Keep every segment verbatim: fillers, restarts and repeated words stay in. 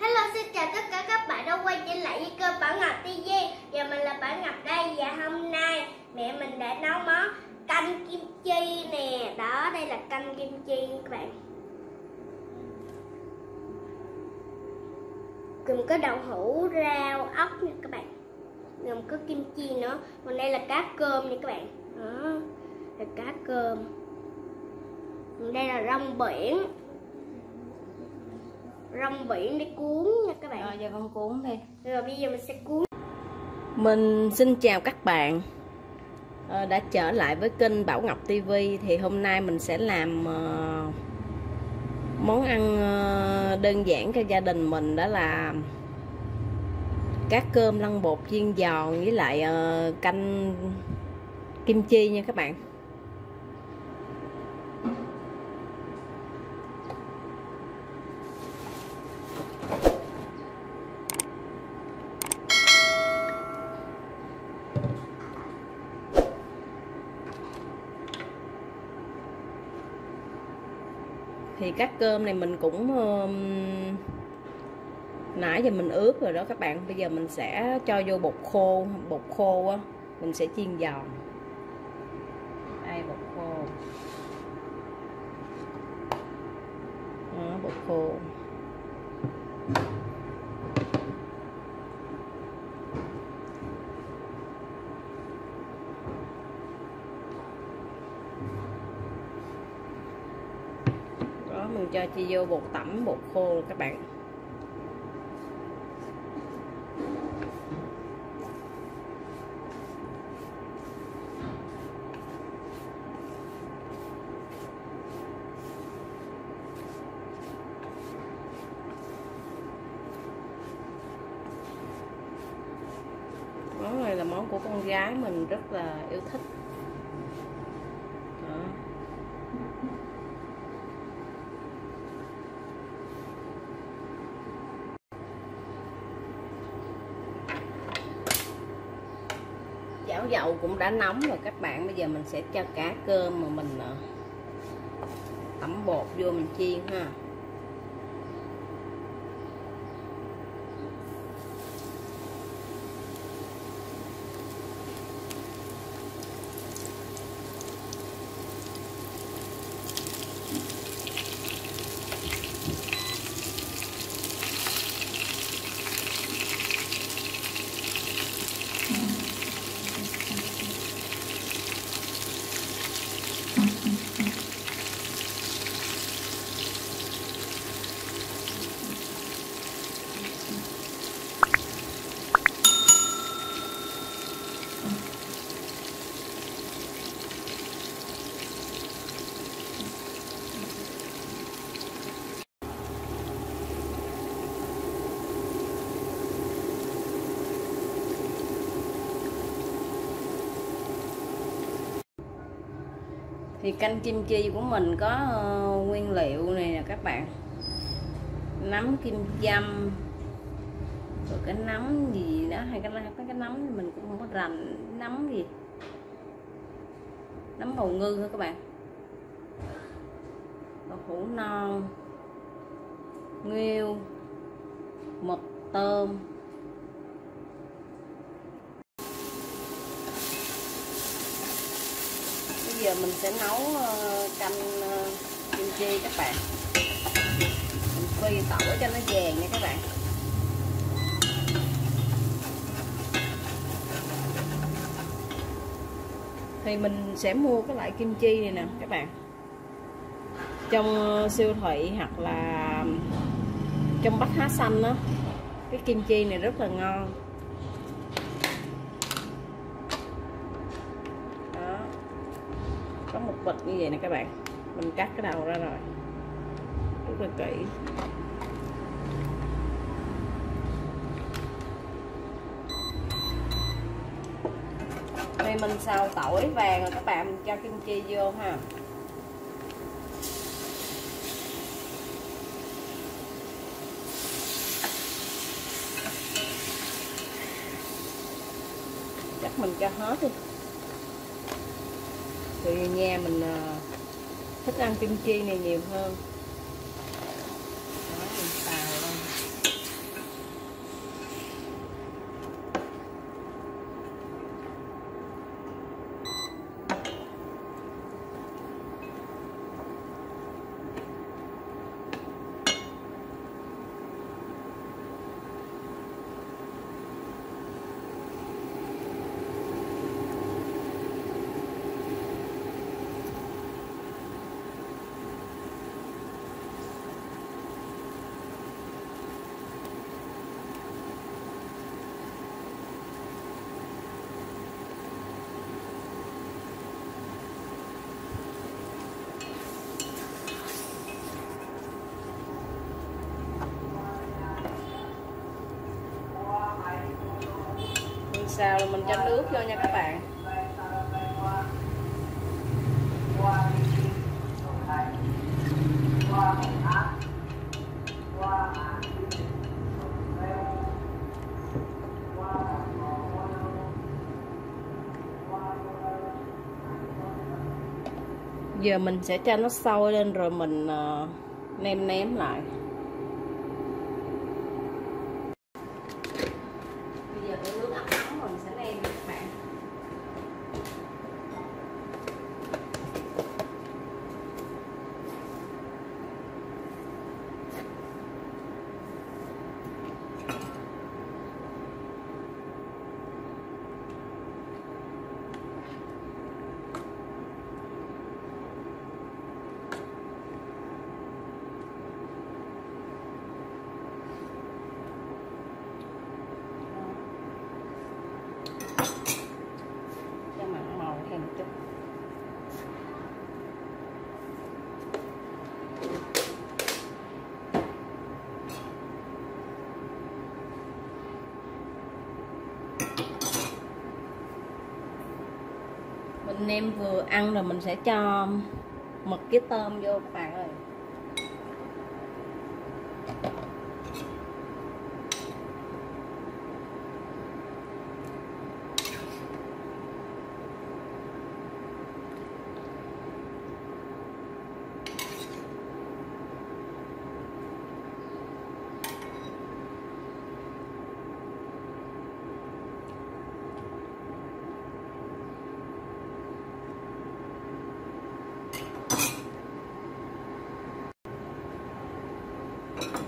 Hello, xin chào tất cả các bạn đã quay trở lại với kênh Bảo Ngọc ti vi. Và mình là Bảo Ngọc đây. Và hôm nay mẹ mình đã nấu món canh kim chi nè. Đó, đây là canh kim chi các bạn. Gồm có đậu hũ, rau, ốc nha các bạn. Gồm có kim chi nữa. Còn đây là cá cơm nha các bạn. Đó, là cá cơm. Còn đây là rong biển. Rong biển để cuốn nha các bạn. Rồi giờ con cuốn đi. Rồi bây giờ mình sẽ cuốn. Mình xin chào các bạn. à, Đã trở lại với kênh Bảo Ngọc ti vi. Thì hôm nay mình sẽ làm uh, món ăn uh, đơn giản cho gia đình mình. Đó là cá cơm lăn bột chiên giòn với lại uh, canh kim chi nha các bạn. Thì cá cơm này mình cũng uh, nãy giờ mình ướp rồi đó các bạn. Bây giờ mình sẽ cho vô bột khô. Bột khô á, mình sẽ chiên giòn. Đây bột khô. Đó, bột khô. Mình cho chi vô bột tẩm, bột khô các bạn. Món này là món của con gái mình rất là yêu thích. Chảo dầu cũng đã nóng rồi các bạn. Bây giờ mình sẽ cho cá cơm mà mình tẩm bột vô mình chiên ha. Thì canh kim chi của mình có uh, nguyên liệu này nè các bạn. Nấm kim châm, rồi cái nấm gì đó, hay cái, cái, cái nấm thì mình cũng không có rành. Nấm gì? Nấm bầu ngư thôi các bạn. Đậu hũ non, nghêu, mực, tôm. Bây giờ mình sẽ nấu canh kim chi các bạn. Mình phi tỏi cho nó vàng nha các bạn. Thì mình sẽ mua cái loại kim chi này nè các bạn, trong siêu thị hoặc là trong Bách Hóa Xanh đó. Cái kim chi này rất là ngon. Có một bịch như vậy nè các bạn. Mình cắt cái đầu ra rồi. Rất là kỹ. Thì mình xào tỏi vàng rồi các bạn. Mình cho kim chi vô ha. Chắc mình cho hết đi. Thì nhà mình thích ăn kim chi này nhiều hơn. Đó, mình xào lên. xào rồi mình cho nước vô nha các bạn. Giờ mình sẽ cho nó sôi lên rồi mình uh, nêm nếm lại. Bây giờ cái nước ấm nóng rồi mình sẽ nêm các bạn. Mình nêm vừa ăn rồi mình sẽ cho mực với tôm vô các bạn ơi.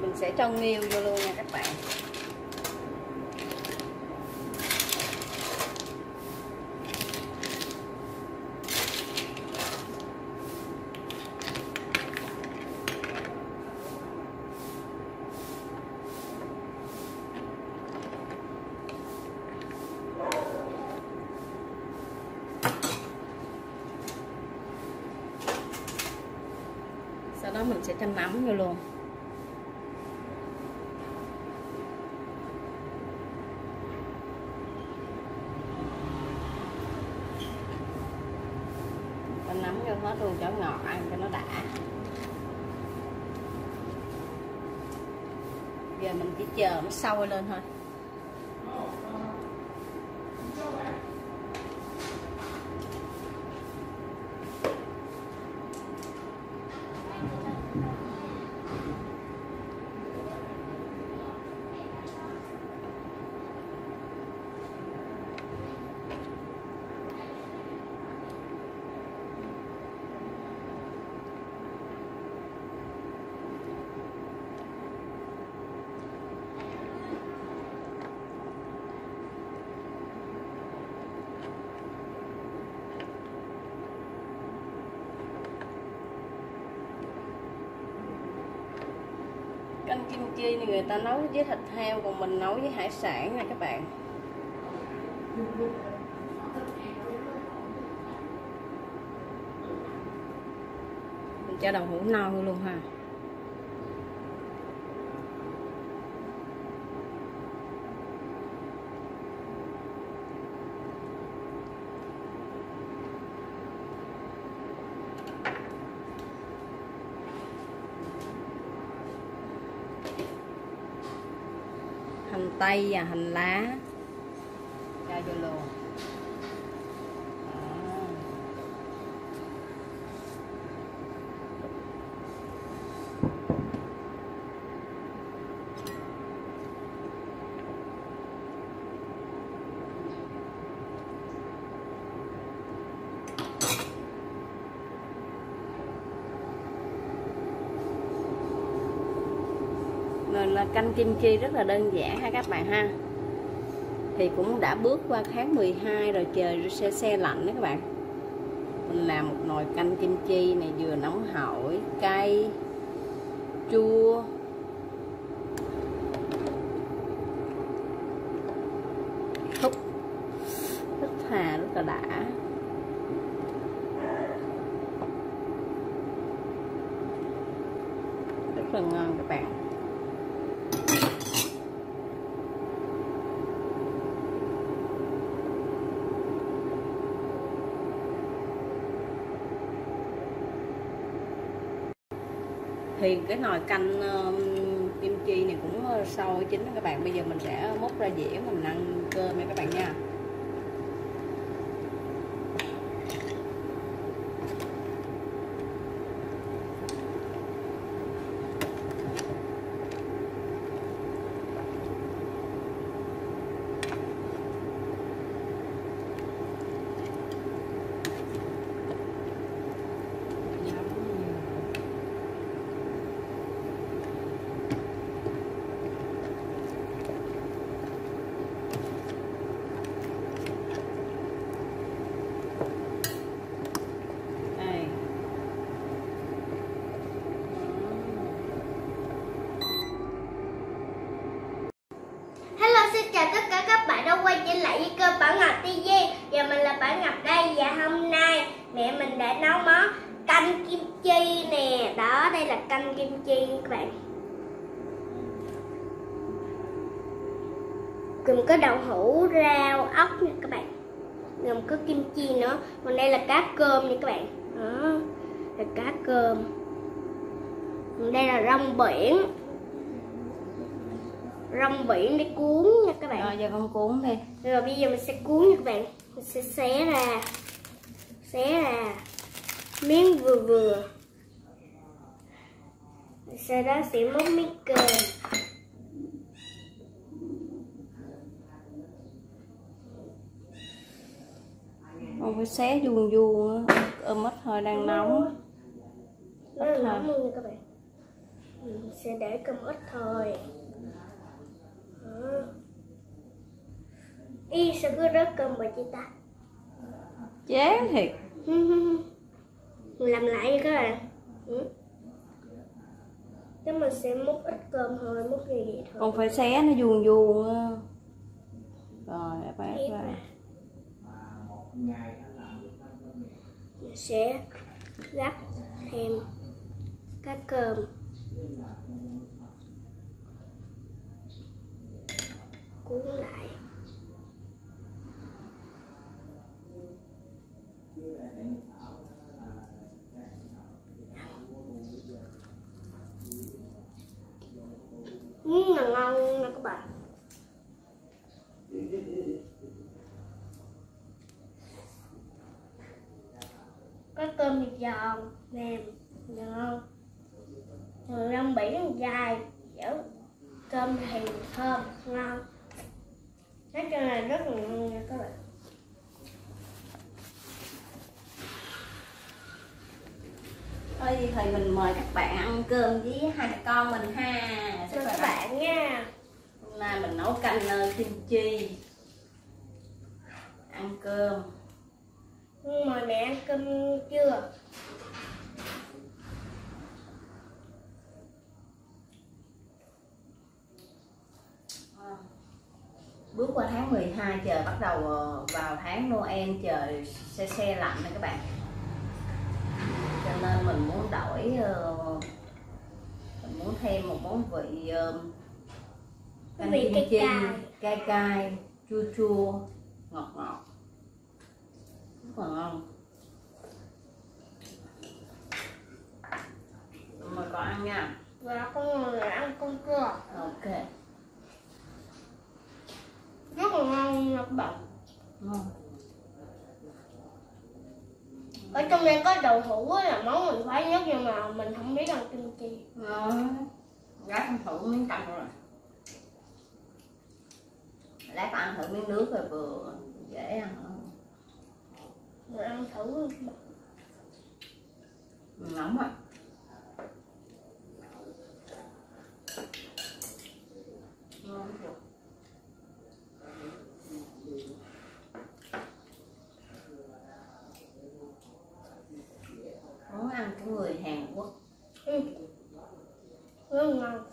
Mình sẽ cho nghêu vô luôn nha các bạn. Sau đó mình sẽ cho nấm vô luôn. Nấm vô hết luôn cho ngọt, ăn cho nó đã. Giờ mình chỉ chờ nó sôi lên thôi. Canh kim chi này người ta nấu với thịt heo, còn mình nấu với hải sản nha các bạn. Mình cho đậu hũ non luôn ha. Hành tây và hành lá cho vô luôn. Đó. Là canh kim chi rất là đơn giản ha các bạn ha. Thì cũng đã bước qua tháng mười hai rồi, trời xe xe lạnh đó các bạn. Mình làm một nồi canh kim chi này vừa nóng hổi, cay, chua. Húp rất thà, rất là đã. Rất là ngon các bạn. thì cái nồi canh uh, kim chi này cũng sôi chín các bạn. Bây giờ mình sẽ múc ra dĩa mình ăn cơm nha các bạn nha. Bảo Ngọc ti vi, giờ mình là Bảo Ngọc đây. Và hôm nay mẹ mình đã nấu món canh kim chi nè. Đó, đây là canh kim chi các bạn. Gồm có đậu hũ, rau, ốc nha các bạn. Gồm có kim chi nữa. Còn đây là cá cơm nha các bạn. Đó, là cá cơm. Còn đây là rong biển. Rong biển để cuốn nha các bạn. Rồi giờ con cuốn đi. Rồi bây giờ mình sẽ cuốn nha các bạn. Mình sẽ xé ra. Xé ra miếng vừa vừa. Sau đó sẽ múc miếng cơm. Con phải xé vuông vuông á, ôm ít hơi đang nóng. Nó nóng luôn nha các bạn. Mình sẽ để cơm ít thôi. Ý sao cứ rớt cơm bà chị ta. Chán thiệt. Mình làm lại nha các bạn. Chứ mình sẽ múc ít cơm thôi, múc như vậy thôi. Còn phải xé nó vuông vuông. Rồi bác ra. Mình sẽ gắp thêm cái cơm. Cuốn lại. Mmm, là ngon nha các bạn. Có cơm thì giòn, mềm, ngon. Thường rong biển dài, dẻo. Cơm thì thơm, ngon. Nói chung là rất là ngon nha các bạn. Thôi thì mình mời các bạn ăn cơm với hai mẹ con mình ha. Chào các bạn nha. Hôm nay mình nấu canh kim chi. Ăn cơm. Mời mẹ ăn cơm chưa? Bước qua tháng mười hai trời bắt đầu vào tháng Noel, trời se se lạnh nè các bạn. Cho nên mình muốn đổi, mình muốn thêm một món vị canh kim chi cay cay, chua chua, ngọt ngọt, rất là ngon. Mời con ăn nha. Dạ con ngồi ăn con cua. Ok. Rất là ngon nha các bạn. Ngon. Ở trong đây có đậu hũ là món mình khoái nhất, nhưng mà mình không biết ăn kim chi. Ờ, lát ăn thử miếng canh rồi. Lát ăn thử miếng nước rồi vừa dễ ăn hơn. Mình ăn thử. Nóng à. Ngon rồi. Ăn của người Hàn Quốc. Ừ. Rất ngon.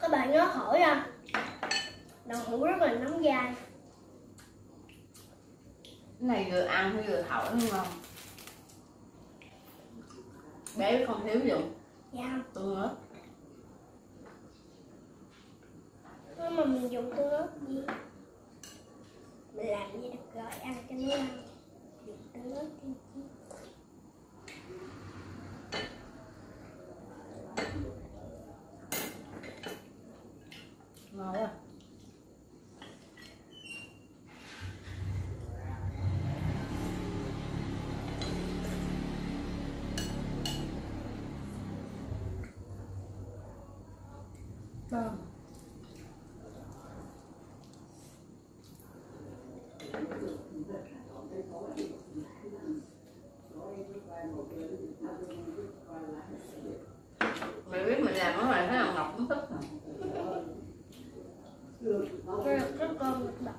Các bạn nhớ hỏi nha. Đậu hũ rất là nóng dai. Cái này vừa ăn vừa thổi đúng không? Bé không thiếu gì. Dạ. Tương ớt. Mà mình dùng tương ớt gì? Mình làm gì được gọi ăn cho nó ăn. Được tới lớp thêm chứ. Ngon quá. Vâng. Mày biết mình làm món này thấy ông Ngọc cũng thích hả? Cái cái con mình đặt.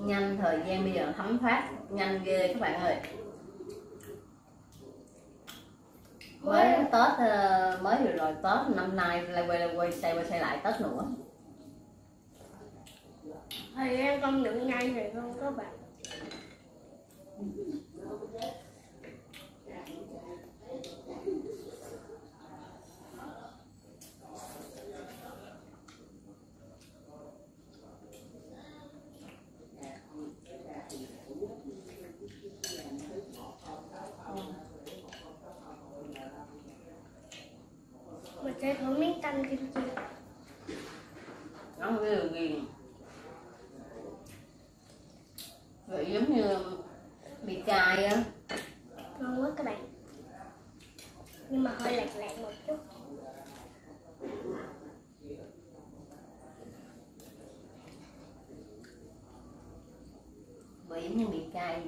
Nhanh, thời gian bây giờ thấm thoát nhanh ghê các bạn ơi. Mới Tết mới vừa rồi Tết năm nay lại quay lại quay xây quay xây lại Tết nữa. Thời gian con được ngay rồi không các bạn. Để thử miếng canh kim chi. Nó không cái đường ghiền. Vậy giống như bị cay á. Ngon quá các bạn. Nhưng mà hơi lạc lạc một chút. Bởi giống như bị cay.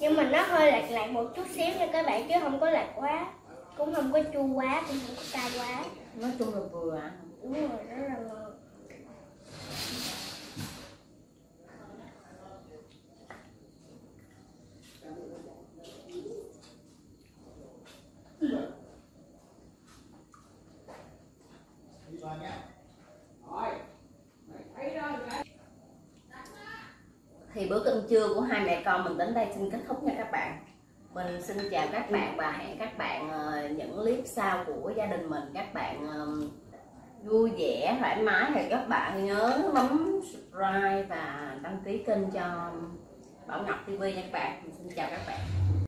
Nhưng mà nó hơi lạc lạc một chút xíu nha các bạn, chứ không có lạc quá, cũng không có chua quá, cũng không có cay quá, nó chua là vừa ạ. Đúng rồi, rất là ngon. Thì bữa cơm trưa của hai mẹ con mình đến đây xin kết thúc nha các bạn. Mình xin chào các bạn và hẹn các bạn những clip sau của gia đình mình. Các bạn vui vẻ, thoải mái thì các bạn nhớ bấm subscribe và đăng ký kênh cho Bảo Ngọc ti vi nha các bạn. Mình xin chào các bạn.